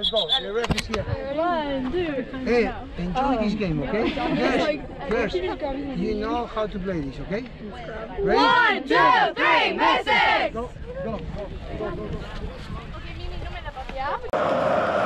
Let's go. The ref is here. One, two. Hey, enjoy this game, okay? Yes. First, you know how to play this, okay? Ready? 1, 2, 3, Messi! Go, go, go, go, go, go.